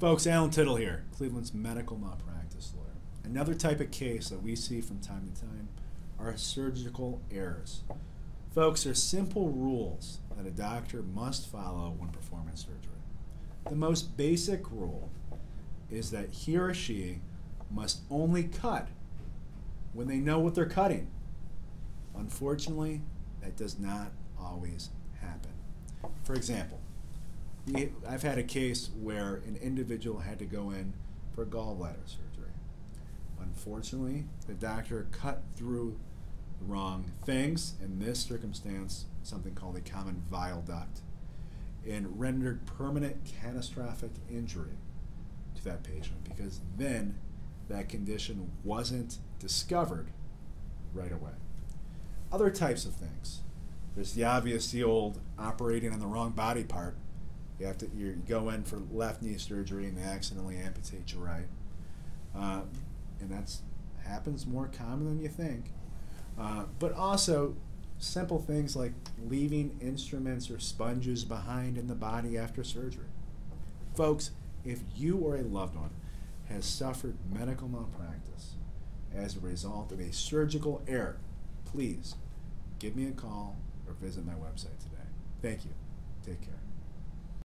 Folks, Alan Tittle here, Cleveland's medical malpractice lawyer. Another type of case that we see from time to time are surgical errors. Folks, there's simple rules that a doctor must follow when performing surgery. The most basic rule is that he or she must only cut when they know what they're cutting. Unfortunately, that does not always happen. For example, I've had a case where an individual had to go in for gallbladder surgery. Unfortunately, the doctor cut through the wrong things, in this circumstance, something called a common bile duct, and rendered permanent catastrophic injury to that patient because then that condition wasn't discovered right away. Other types of things. There's the obvious, the old operating on the wrong body part. You go in for left knee surgery and they accidentally amputate your right. And that happens more common than you think. But also simple things like leaving instruments or sponges behind in the body after surgery. Folks, if you or a loved one has suffered medical malpractice as a result of a surgical error, please give me a call or visit my website today. Thank you. Take care.